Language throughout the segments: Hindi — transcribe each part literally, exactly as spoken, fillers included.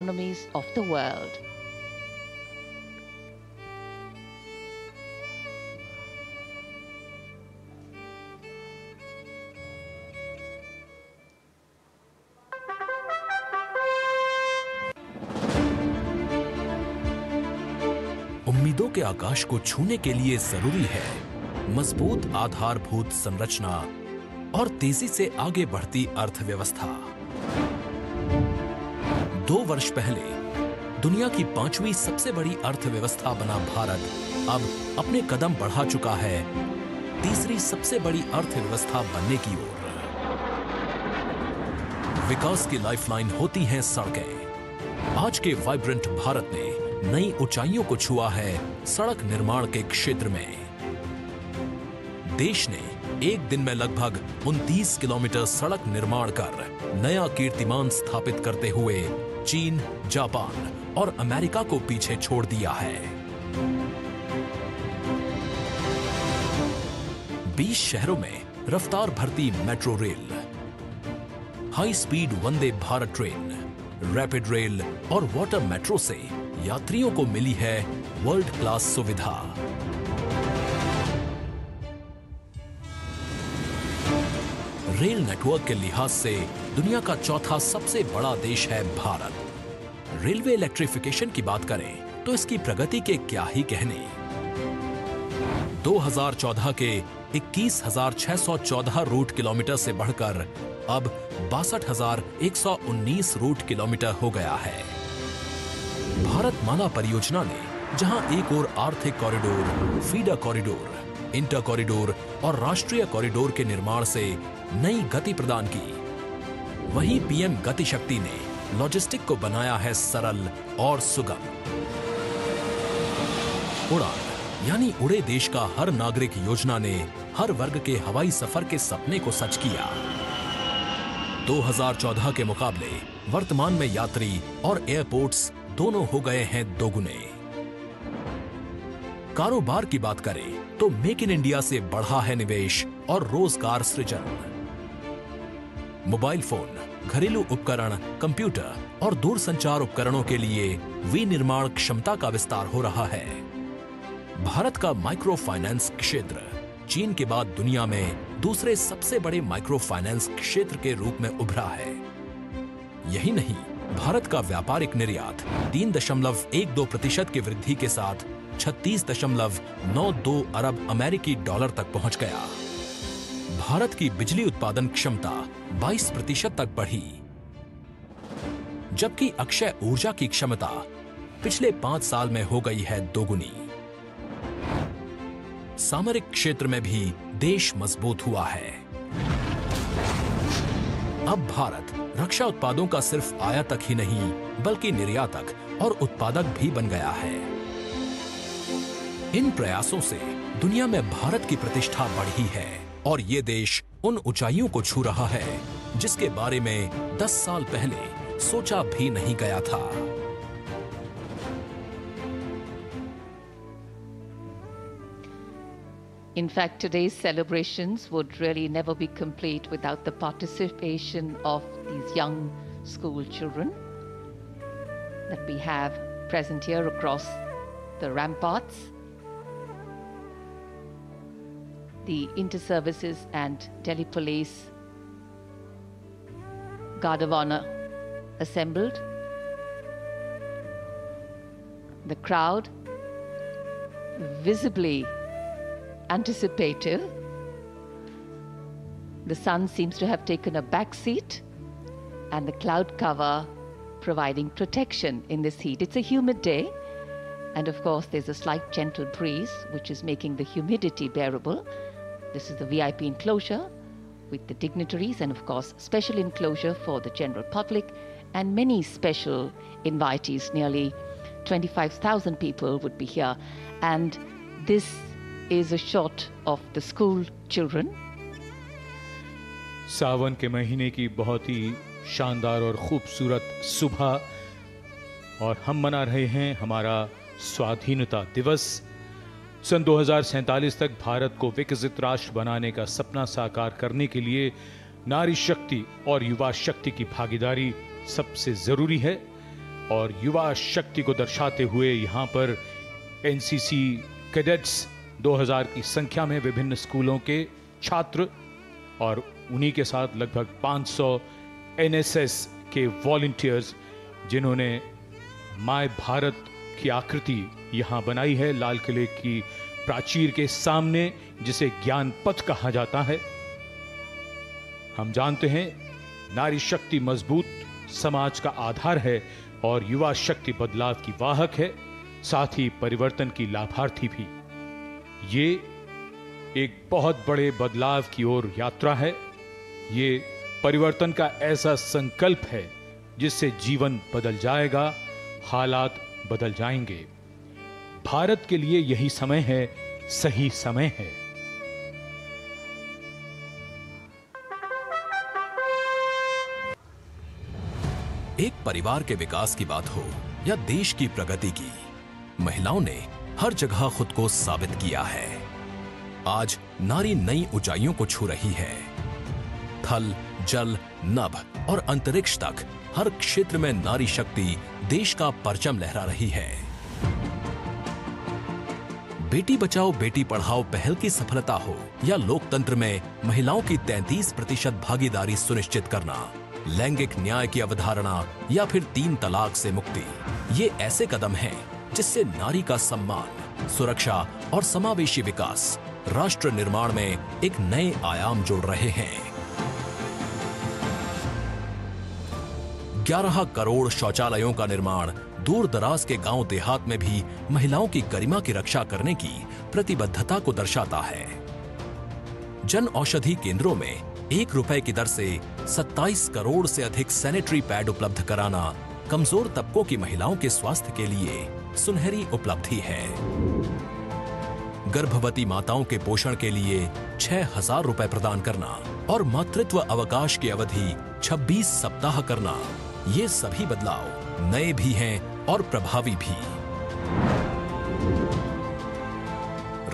economies of the world. उम्मीदों के आकाश को छूने के लिए जरूरी है मजबूत आधारभूत संरचना और तेजी से आगे बढ़ती अर्थव्यवस्था। दो वर्ष पहले दुनिया की पांचवी सबसे बड़ी अर्थव्यवस्था बना भारत अब अपने कदम बढ़ा चुका है तीसरी सबसे बड़ी अर्थव्यवस्था बनने की ओर। विकास की लाइफलाइन होती हैं सड़कें। आज के वाइब्रेंट भारत ने नई ऊंचाइयों को छुआ है सड़क निर्माण के क्षेत्र में। देश ने एक दिन में लगभग उनतीस किलोमीटर सड़क निर्माण कर नया कीर्तिमान स्थापित करते हुए चीन, जापान और अमेरिका को पीछे छोड़ दिया है। बीस शहरों में रफ्तार भरती metro rail, high speed Vande Bharat train, rapid rail और वाटर मेट्रो से यात्रियों को मिली है वर्ल्ड क्लास सुविधा। रेल नेटवर्क के लिहाज से दुनिया का चौथा सबसे बड़ा देश है भारत। रेलवे इलेक्ट्रिफिकेशन की बात करें तो इसकी प्रगति के क्या ही कहने। दो हज़ार चौदह के इक्कीस हज़ार छह सौ चौदह रूट किलोमीटर से बढ़कर अब बासठ हज़ार एक सौ उन्नीस रूट किलोमीटर हो गया है। भारत माला परियोजना ने जहां एक और आर्थिक corridor, feeder corridor, inter corridor और राष्ट्रीय कॉरिडोर के निर्माण से नई गति प्रदान की, वहीं पीएम गति शक्ति ने लॉजिस्टिक को बनाया है सरल और सुगम। उड़ान यानी उड़े देश का हर नागरिक योजना ने हर वर्ग के हवाई सफर के सपने को सच किया। दो हज़ार चौदह के मुकाबले वर्तमान में यात्री और एयरपोर्ट्स दोनों हो गए हैं दोगुने। कारोबार की बात करें तो मेक इन इंडिया से बढ़ा है निवेश और रोजगार सृजन। मोबाइल फोन, घरेलू उपकरण, कंप्यूटर और दूरसंचार उपकरणों के लिए विनिर्माण क्षमता का विस्तार हो रहा है। भारत का माइक्रो फाइनेंस क्षेत्र चीन के बाद दुनिया में दूसरे सबसे बड़े माइक्रो फाइनेंस क्षेत्र के रूप में उभरा है। यही नहीं, भारत का व्यापारिक निर्यात तीन दशमलव एक दो प्रतिशत की वृद्धि के साथ छत्तीस दशमलव नौ दो अरब अमेरिकी डॉलर तक पहुंच गया। भारत की बिजली उत्पादन क्षमता बाईस प्रतिशत तक बढ़ी, जबकि अक्षय ऊर्जा की क्षमता पिछले पांच साल में हो गई है दोगुनी। सामरिक क्षेत्र में भी देश मजबूत हुआ है। अब भारत रक्षा उत्पादों का सिर्फ आयातक ही नहीं बल्कि निर्यातक और उत्पादक भी बन गया है। इन प्रयासों से दुनिया में भारत की प्रतिष्ठा बढ़ी है और ये देश उन ऊंचाइयों को छू रहा है जिसके बारे में दस साल पहले सोचा भी नहीं गया था। In fact, today's celebrations would really never be complete without the participation of these young school children that we have present here across the ramparts. The inter-services and Delhi Police Guard of Honor assembled. The crowd visibly anticipative. The sun seems to have taken a back seat and the cloud cover providing protection in this heat. It's a humid day. And of course, there's a slight gentle breeze which is making the humidity bearable. This is the V I P enclosure with the dignitaries and of course special enclosure for the general public and many special invitees. Nearly twenty-five thousand people would be here, and this is a shot of the school children. सावन के महीने की बहुत ही शानदार और खूबसूरत सुबह, और हम मना रहे हैं हमारा स्वाधीनता दिवस। सन दो हज़ार सैंतालीस तक भारत को विकसित राष्ट्र बनाने का सपना साकार करने के लिए नारी शक्ति और युवा शक्ति की भागीदारी सबसे जरूरी है। और युवा शक्ति को दर्शाते हुए यहाँ पर एनसीसी कैडेट्स दो हज़ार की संख्या में विभिन्न स्कूलों के छात्र और उन्हीं के साथ लगभग पाँच सौ एनएसएस के वॉलंटियर्स जिन्होंने माय भारत की आकृति यहाँ बनाई है लाल किले की प्राचीर के सामने, जिसे ज्ञान पथ कहा जाता है। हम जानते हैं नारी शक्ति मजबूत समाज का आधार है और युवा शक्ति बदलाव की वाहक है, साथ ही परिवर्तन की लाभार्थी भी। ये एक बहुत बड़े बदलाव की ओर यात्रा है। ये परिवर्तन का ऐसा संकल्प है जिससे जीवन बदल जाएगा, हालात बदल जाएंगे। भारत के लिए यही समय है, सही समय है। एक परिवार के विकास की बात हो या देश की प्रगति की, महिलाओं ने हर जगह खुद को साबित किया है। आज नारी नई ऊंचाइयों को छू रही है। थल, जल, नभ और अंतरिक्ष तक हर क्षेत्र में नारी शक्ति देश का परचम लहरा रही है। बेटी बचाओ बेटी पढ़ाओ पहल की सफलता हो या लोकतंत्र में महिलाओं की तैंतीस प्रतिशत भागीदारी सुनिश्चित करना, लैंगिक न्याय की अवधारणा या फिर तीन तलाक से मुक्ति, ये ऐसे कदम हैं जिससे नारी का सम्मान, सुरक्षा और समावेशी विकास राष्ट्र निर्माण में एक नए आयाम जोड़ रहे हैं। ग्यारह करोड़ शौचालयों का निर्माण, दूर दराज के गांव देहात में भी महिलाओं की गरिमा की रक्षा करने की प्रतिबद्धता को दर्शाता है। जन औषधि केंद्रों में एक रुपए की दर से सत्ताईस करोड़ से अधिक सैनिटरी पैड उपलब्ध कराना कमजोर तबकों की महिलाओं के स्वास्थ्य के लिए सुनहरी उपलब्धि है। गर्भवती माताओं के पोषण के लिए छह हजार रुपए प्रदान करना और मातृत्व अवकाश की अवधि छब्बीस सप्ताह करना, ये सभी बदलाव नए भी हैं और प्रभावी भी।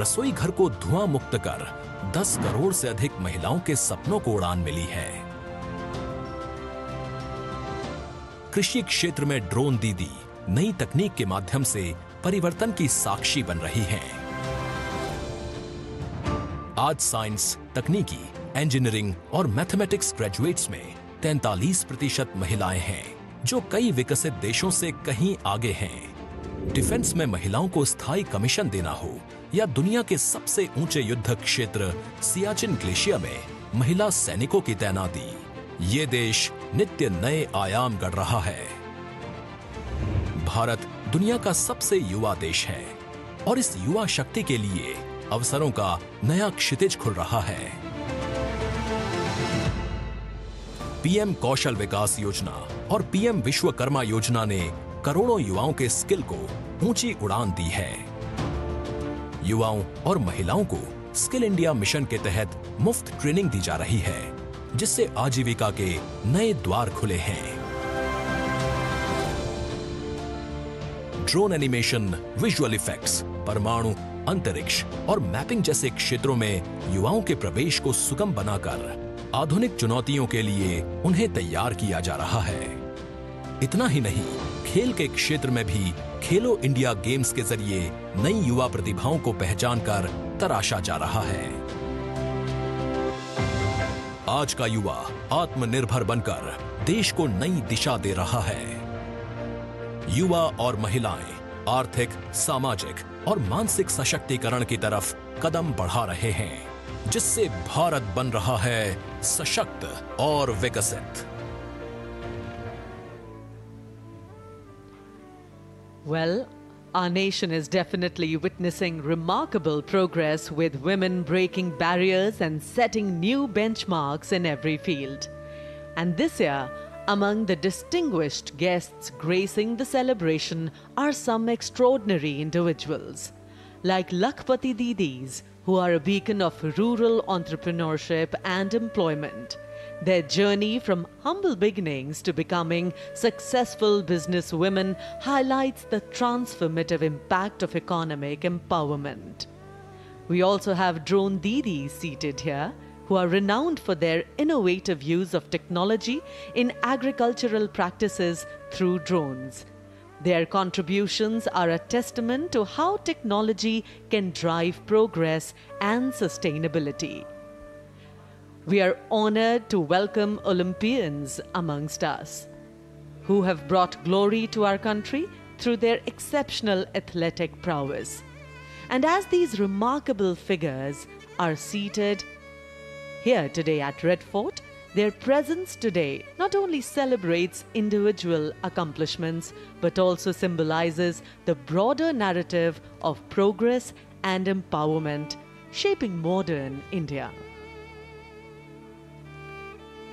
रसोई घर को धुआं मुक्त कर दस करोड़ से अधिक महिलाओं के सपनों को उड़ान मिली है। कृषि क्षेत्र में ड्रोन दीदी नई तकनीक के माध्यम से परिवर्तन की साक्षी बन रही हैं। आज साइंस, तकनीकी, इंजीनियरिंग और मैथमेटिक्स ग्रेजुएट्स में तैंतालीस प्रतिशत महिलाएं हैं, जो कई विकसित देशों से कहीं आगे हैं। डिफेंस में महिलाओं को स्थायी कमीशन देना हो या दुनिया के सबसे ऊंचे युद्ध क्षेत्र सियाचिन ग्लेशियर में महिला सैनिकों की तैनाती, ये देश नित्य नए आयाम गढ़ रहा है। भारत दुनिया का सबसे युवा देश है और इस युवा शक्ति के लिए अवसरों का नया क्षितिज खुल रहा है। पीएम कौशल विकास योजना और पीएम विश्वकर्मा योजना ने करोड़ों युवाओं के स्किल को ऊंची उड़ान दी है। युवाओं और महिलाओं को स्किल इंडिया मिशन के तहत मुफ्त ट्रेनिंग दी जा रही है, जिससे आजीविका के नए द्वार खुले हैं। ड्रोन एनिमेशन, विजुअल इफेक्ट्स, परमाणु, अंतरिक्ष और मैपिंग जैसे क्षेत्रों में युवाओं के प्रवेश को सुगम बनाकर आधुनिक चुनौतियों के लिए उन्हें तैयार किया जा रहा है। इतना ही नहीं, खेल के क्षेत्र में भी खेलो इंडिया गेम्स के जरिए नई युवा प्रतिभाओं को पहचान कर तराशा जा रहा है। आज का युवा आत्मनिर्भर बनकर देश को नई दिशा दे रहा है। युवा और महिलाएं आर्थिक, सामाजिक और मानसिक सशक्तिकरण की तरफ कदम बढ़ा रहे हैं, जिससे भारत बन रहा है सशक्त और विकसित। Well, our nation is definitely witnessing remarkable progress with women breaking barriers and setting new benchmarks in every field. And this year, among the distinguished guests gracing the celebration are some extraordinary individuals, like Lakhpati Didis, who are a beacon of rural entrepreneurship and employment. Their journey from humble beginnings to becoming successful businesswomen highlights the transformative impact of economic empowerment. We also have Drone Didi seated here, who are renowned for their innovative use of technology in agricultural practices through drones. Their contributions are a testament to how technology can drive progress and sustainability. We are honored to welcome Olympians amongst us, who have brought glory to our country through their exceptional athletic prowess. And as these remarkable figures are seated here today at Red Fort, their presence today not only celebrates individual accomplishments, but also symbolizes the broader narrative of progress and empowerment shaping modern India.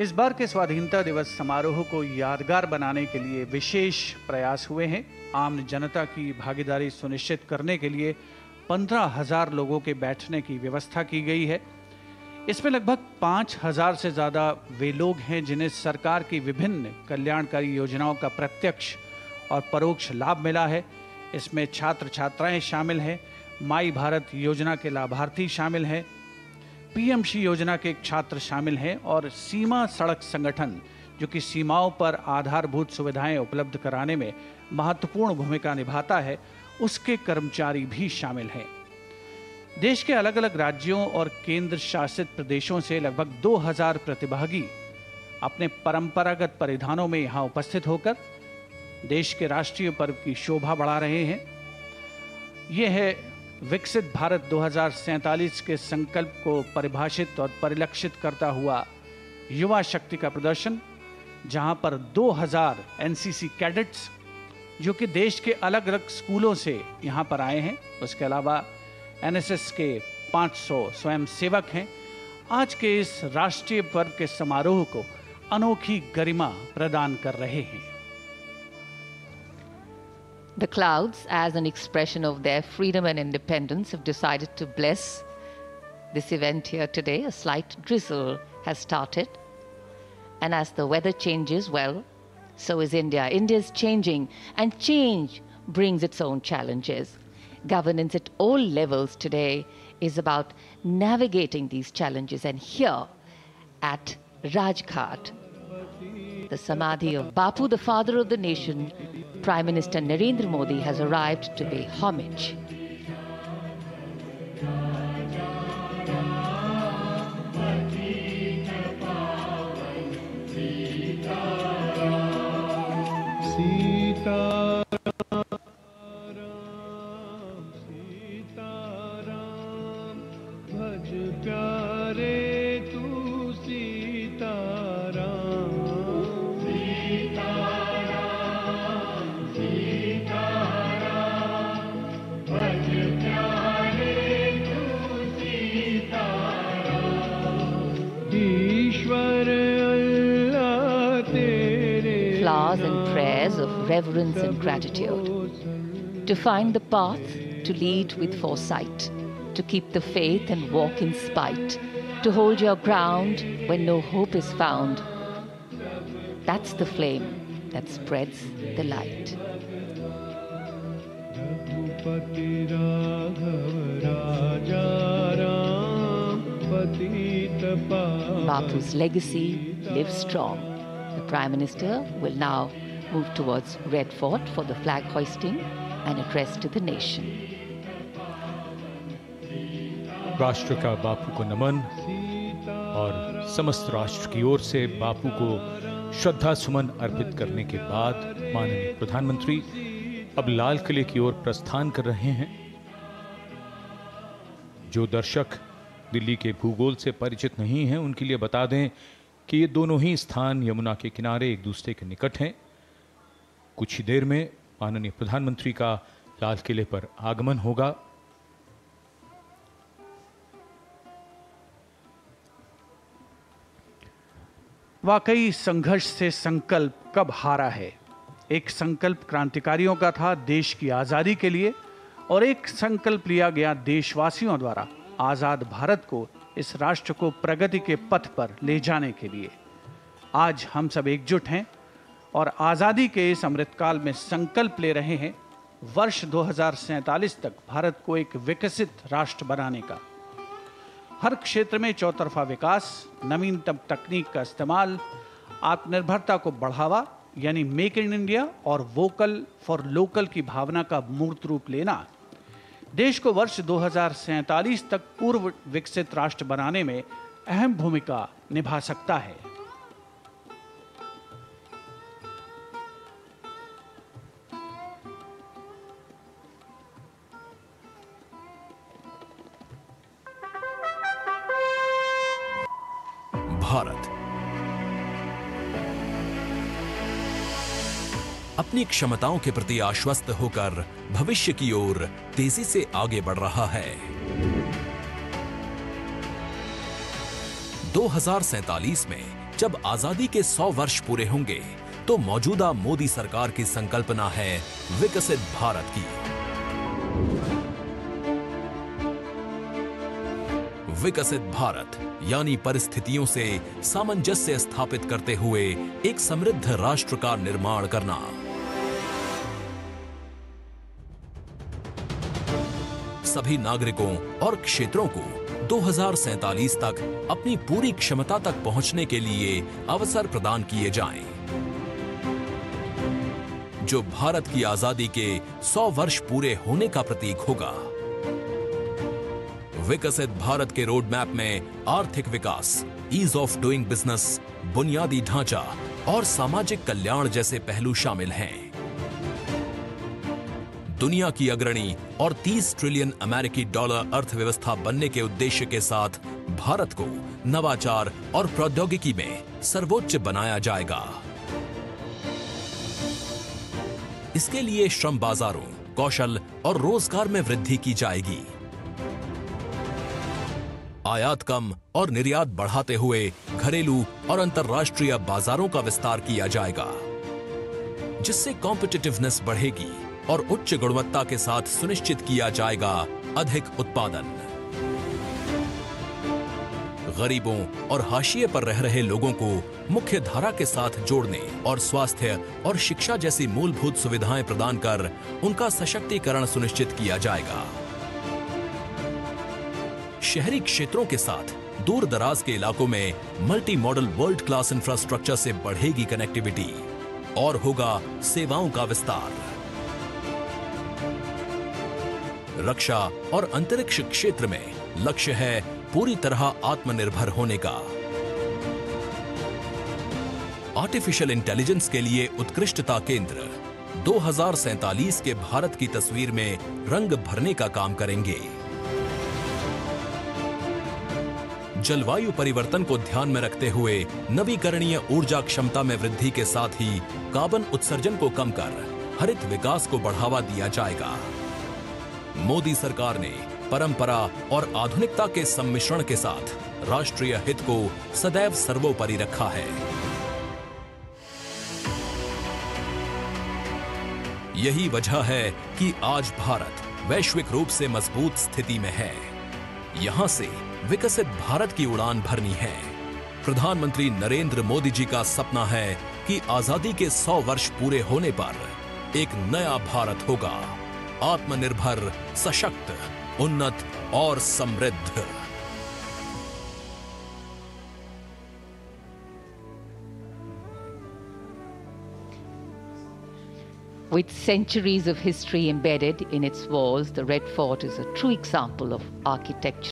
इस बार के स्वाधीनता दिवस समारोह को यादगार बनाने के लिए विशेष प्रयास हुए हैं। आम जनता की भागीदारी सुनिश्चित करने के लिए पंद्रह हजार लोगों के बैठने की व्यवस्था की गई है। इसमें लगभग पाँच हजार से ज़्यादा वे लोग हैं जिन्हें सरकार की विभिन्न कल्याणकारी योजनाओं का प्रत्यक्ष और परोक्ष लाभ मिला है। इसमें छात्र छात्राएं शामिल हैं, माई भारत योजना के लाभार्थी शामिल हैं, पीएमसी योजना के छात्र शामिल हैं और सीमा सड़क संगठन जो कि सीमाओं पर आधारभूत सुविधाएं उपलब्ध कराने में महत्वपूर्ण भूमिका निभाता है, उसके कर्मचारी भी शामिल हैं। देश के अलग अलग राज्यों और केंद्र शासित प्रदेशों से लगभग दो हज़ार प्रतिभागी अपने परंपरागत परिधानों में यहाँ उपस्थित होकर देश के राष्ट्रीय पर्व की शोभा बढ़ा रहे हैं। यह है विकसित भारत दो हज़ार सैंतालीस के संकल्प को परिभाषित और परिलक्षित करता हुआ युवा शक्ति का प्रदर्शन, जहां पर दो हज़ार एनसीसी कैडेट्स जो कि देश के अलग अलग स्कूलों से यहां पर आए हैं, उसके अलावा एनएसएस के पाँच सौ स्वयंसेवक हैं, आज के इस राष्ट्रीय पर्व के समारोह को अनोखी गरिमा प्रदान कर रहे हैं। The clouds, as an expression of their freedom and independence, have decided to bless this event here today. A slight drizzle has started. And as the weather changes, well, so is India. India is changing, and change brings its own challenges. Governance at all levels today is about navigating these challenges. And here at Rajghat, the Samadhi of Bapu, the father of the nation, Prime Minister Narendra Modi has arrived to pay homage. Reverence and gratitude, to find the path, to lead with foresight, to keep the faith and walk in spite, to hold your ground when no hope is found. That's the flame that spreads the light. Bapu's legacy lives strong. The Prime Minister will now move towards Red Fort for the flag hoisting and address to the nation. राष्ट्र का बापू को नमन और समस्त राष्ट्र की ओर से बापू को श्रद्धा सुमन अर्पित करने के बाद माननीय प्रधानमंत्री अब लाल किले की ओर प्रस्थान कर रहे हैं। जो दर्शक दिल्ली के भूगोल से परिचित नहीं हैं, उनके लिए बता दें कि ये दोनों ही स्थान यमुना के किनारे एक दूसरे के निकट हैं। कुछ ही देर में माननीय प्रधानमंत्री का लाल किले पर आगमन होगा। वाकई संघर्ष से संकल्प कब हारा है। एक संकल्प क्रांतिकारियों का था देश की आजादी के लिए, और एक संकल्प लिया गया देशवासियों द्वारा आजाद भारत को, इस राष्ट्र को प्रगति के पथ पर ले जाने के लिए। आज हम सब एकजुट हैं और आज़ादी के इस अमृतकाल में संकल्प ले रहे हैं वर्ष दो हज़ार सैंतालीस तक भारत को एक विकसित राष्ट्र बनाने का। हर क्षेत्र में चौतरफा विकास, नवीनतम तकनीक का इस्तेमाल, आत्मनिर्भरता को बढ़ावा, यानी मेक इन इंडिया और वोकल फॉर लोकल की भावना का मूर्त रूप लेना देश को वर्ष दो हजार सैंतालीस तक पूर्व विकसित राष्ट्र बनाने में अहम भूमिका निभा सकता है। भारत अपनी क्षमताओं के प्रति आश्वस्त होकर भविष्य की ओर तेजी से आगे बढ़ रहा है। दो हजार सैंतालीस में जब आजादी के सौ वर्ष पूरे होंगे तो मौजूदा मोदी सरकार की संकल्पना है विकसित भारत की। विकसित भारत यानी परिस्थितियों से सामंजस्य स्थापित करते हुए एक समृद्ध राष्ट्र का निर्माण करना। सभी नागरिकों और क्षेत्रों को दो हजार सैंतालीस तक अपनी पूरी क्षमता तक पहुंचने के लिए अवसर प्रदान किए जाएं, जो भारत की आजादी के सौ वर्ष पूरे होने का प्रतीक होगा। विकसित भारत के रोड मैप में आर्थिक विकास, ईज ऑफ डूइंग बिजनेस, बुनियादी ढांचा और सामाजिक कल्याण जैसे पहलू शामिल हैं। दुनिया की अग्रणी और तीस ट्रिलियन अमेरिकी डॉलर अर्थव्यवस्था बनने के उद्देश्य के साथ भारत को नवाचार और प्रौद्योगिकी में सर्वोच्च बनाया जाएगा। इसके लिए श्रम बाजारों, कौशल और रोजगार में वृद्धि की जाएगी। आयात कम और निर्यात बढ़ाते हुए घरेलू और अंतर्राष्ट्रीय बाजारों का विस्तार किया जाएगा, जिससे कॉम्पिटिटिवनेस बढ़ेगी और उच्च गुणवत्ता के साथ सुनिश्चित किया जाएगा अधिक उत्पादन। गरीबों और हाशिए पर रह रहे लोगों को मुख्य धारा के साथ जोड़ने और स्वास्थ्य और शिक्षा जैसी मूलभूत सुविधाएं प्रदान कर उनका सशक्तिकरण सुनिश्चित किया जाएगा। शहरी क्षेत्रों के साथ दूर दराज के इलाकों में multi modal world class infrastructure से बढ़ेगी कनेक्टिविटी और होगा सेवाओं का विस्तार। रक्षा और अंतरिक्ष क्षेत्र में लक्ष्य है पूरी तरह आत्मनिर्भर होने का। आर्टिफिशियल इंटेलिजेंस के लिए उत्कृष्टता केंद्र दो हजार सैंतालीस के भारत की तस्वीर में रंग भरने का काम करेंगे। जलवायु परिवर्तन को ध्यान में रखते हुए नवीकरणीय ऊर्जा क्षमता में वृद्धि के साथ ही कार्बन उत्सर्जन को कम कर हरित विकास को बढ़ावा दिया जाएगा। मोदी सरकार ने परंपरा और आधुनिकता के सम्मिश्रण के साथ राष्ट्रीय हित को सदैव सर्वोपरि रखा है। यही वजह है कि आज भारत वैश्विक रूप से मजबूत स्थिति में है। यहां से विकसित भारत की उड़ान भरनी है। प्रधानमंत्री नरेंद्र मोदी जी का सपना है कि आजादी के सौ वर्ष पूरे होने पर एक नया भारत होगा, आत्मनिर्भर, सशक्त, उन्नत और समृद्ध। With centuries of history embedded in its walls, the Red Fort is a true example of architecture.